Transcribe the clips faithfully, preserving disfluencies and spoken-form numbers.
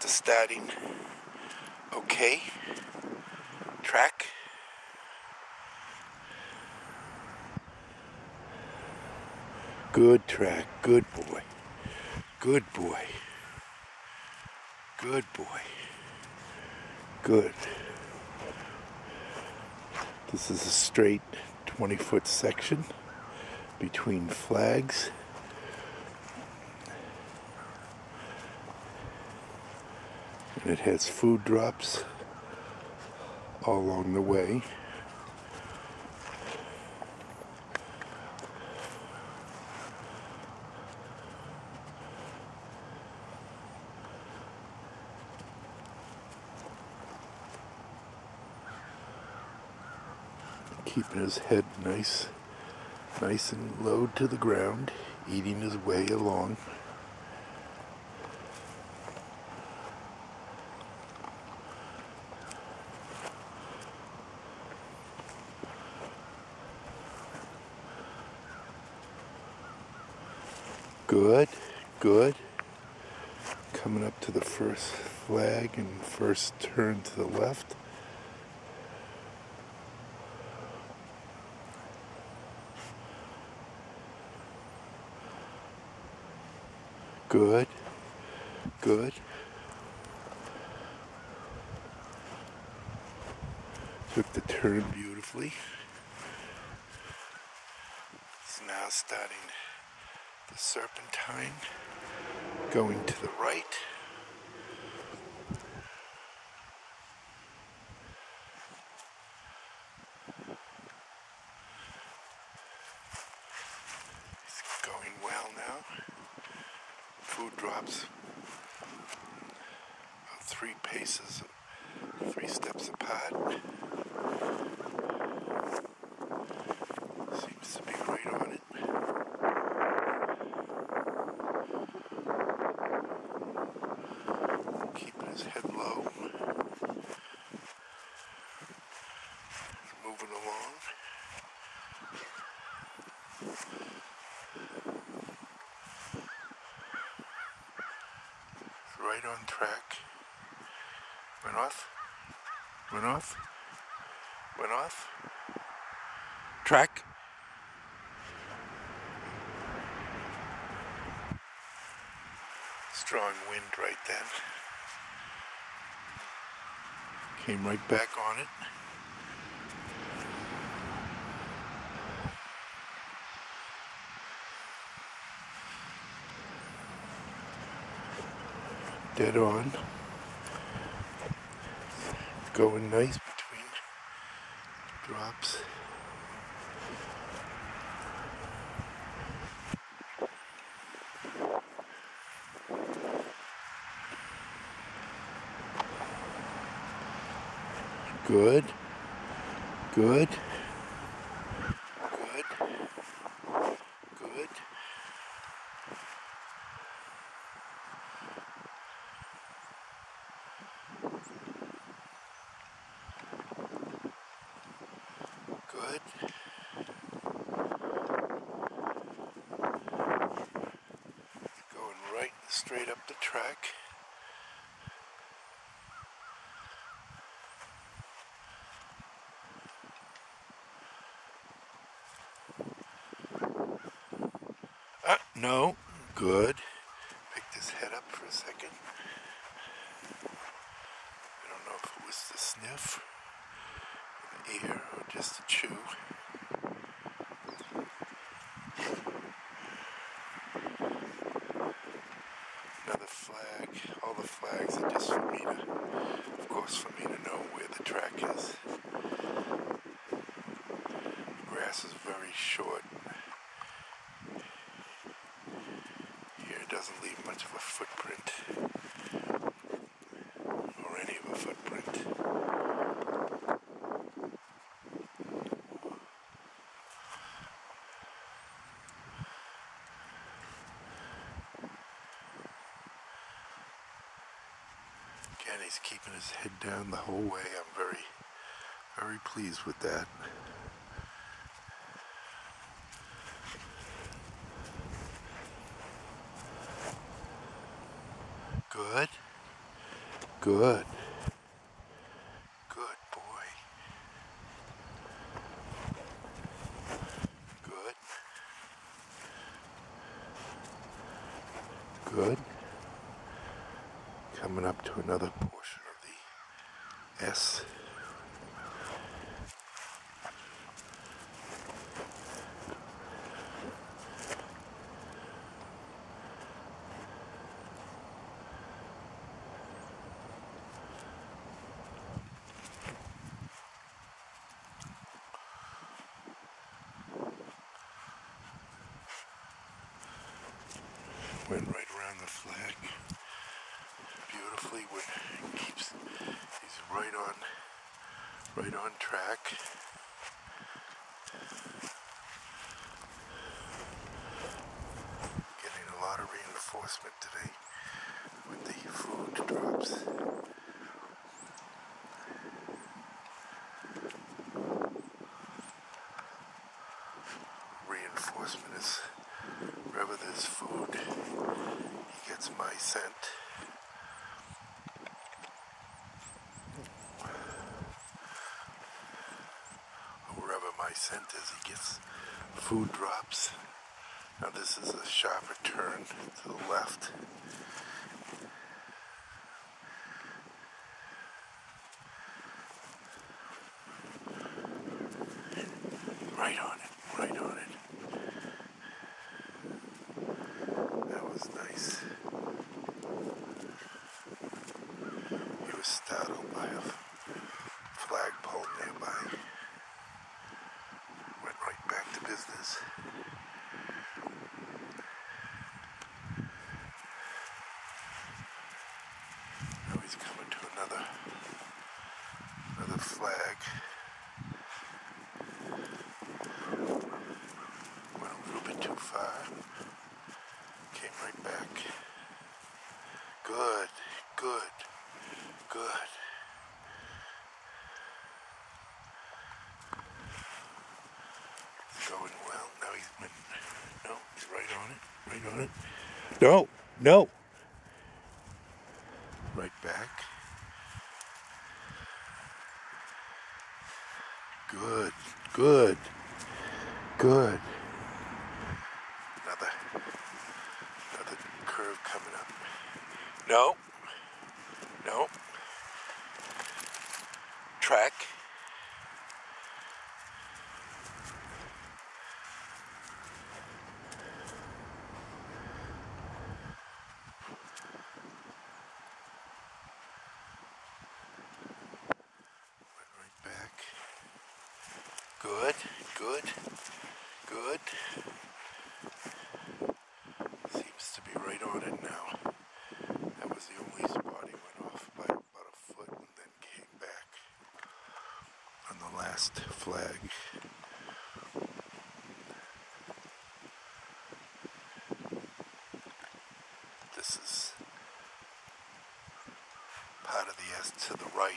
the starting. Okay. Track. Good track. Good boy. Good boy. Good boy. Good. This is a straight twenty foot section between flags. And it has food drops all along the way. Keeping his head nice, nice and low to the ground, eating his way along. Good, good. Coming up to the first flag and first turn to the left. Good, good. Took the turn beautifully. It's now starting the Serpentine, going to the right. It's going well now. Food drops about three paces, three steps apart. Seems to be right on it. Keeping his head low. Moving along. Right on track. Went off. Went off. Went off. Track. Strong wind right then. Came right back on it. Dead on. It's going nice between drops. Good. Good. Good. Going right straight up the track. Ah, no. Good. Picked his head up for a second. I don't know if it was the sniff, ear, or just a chew. Another flag. All the flags are just for me to, of course, for me to know where the track is. The grass is very short. Here it doesn't leave much of a footprint. And he's keeping his head down the whole way. I'm very, very pleased with that. Good. Good. Good boy. Good. Good. Coming up to another portion of the S. Went right around the flag beautifully, which keeps, he's right on, right on track. Getting a lot of reinforcement today with the food drops. Reinforcement is wherever there's food, he gets my scent. Wherever my scent is, he gets food drops. Now this is a sharper turn to the left. Right on it, right on it. Nice. He was startled by a flagpole nearby. Went right back to business. Now he's coming to another, another flag. Went a little bit too far. Came right back. Good, good, good. It's going well. Now he's been, no, he's right on it, right on it. No, no. Right back. Good, good, good. Coming up. No. No. Track. Went right back. Good. Good. Good. To be right on it now. That was the only spot he went off by about a foot and then came back on the last flag. This is part of the S to the right.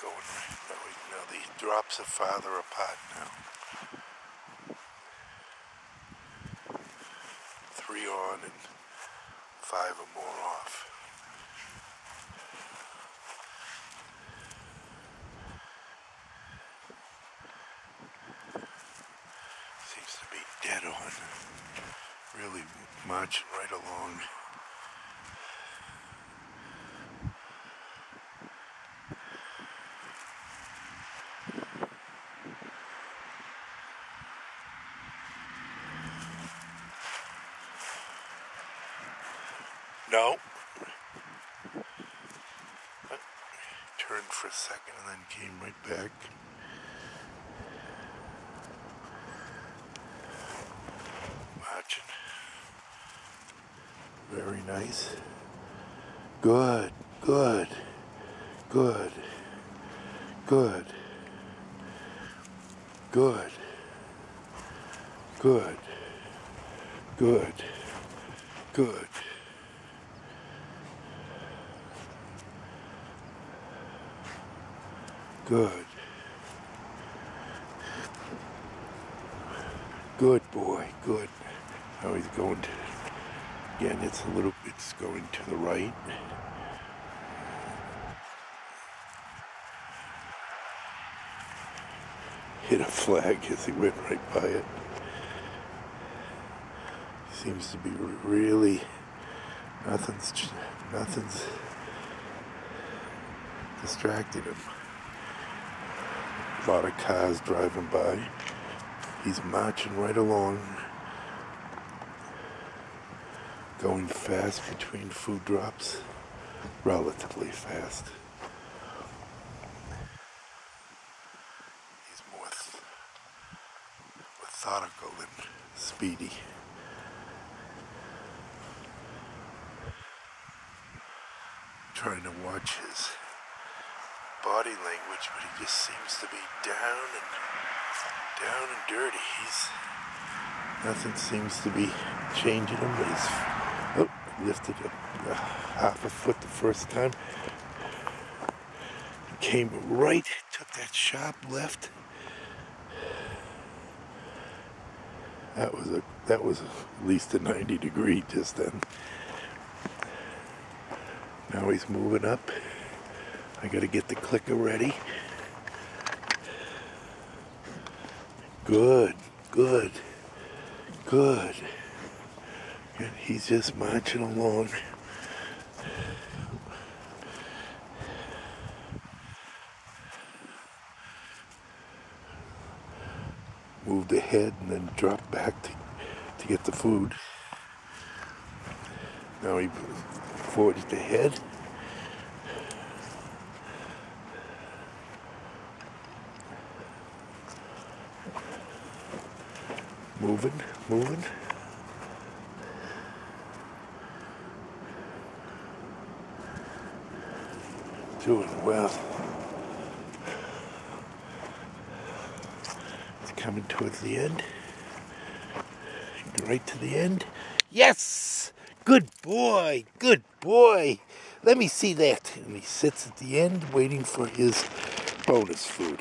Going now, now these drops are farther apart now. Three on and five or more off. Seems to be dead on. Really marching right along. No. Turned for a second and then came right back. Marching. Very nice. Good, good, good, good, good, good, good, good. Good. Good boy, good. Now he's going to, again, it's a little, it's going to the right. Hit a flag as he went right by it. Seems to be really, nothing's, nothing's distracted him. A lot of cars driving by. He's marching right along, going fast between food drops, relatively fast. He's more methodical than speedy. Trying to watch his body language, but he just seems to be down and down and dirty. He's nothing seems to be changing him, but he's oh, lifted up uh, half a foot the first time. He came right, took that sharp left. That was a that was at least a ninety degree just then. Now he's moving up. I gotta get the clicker ready. Good, good, good. And he's just marching along. Moved ahead and then dropped back to, to get the food. Now he forged ahead. Moving, moving. Doing well. It's coming towards the end. Right to the end. Yes! Good boy! Good boy! Let me see that. And he sits at the end waiting for his bonus food.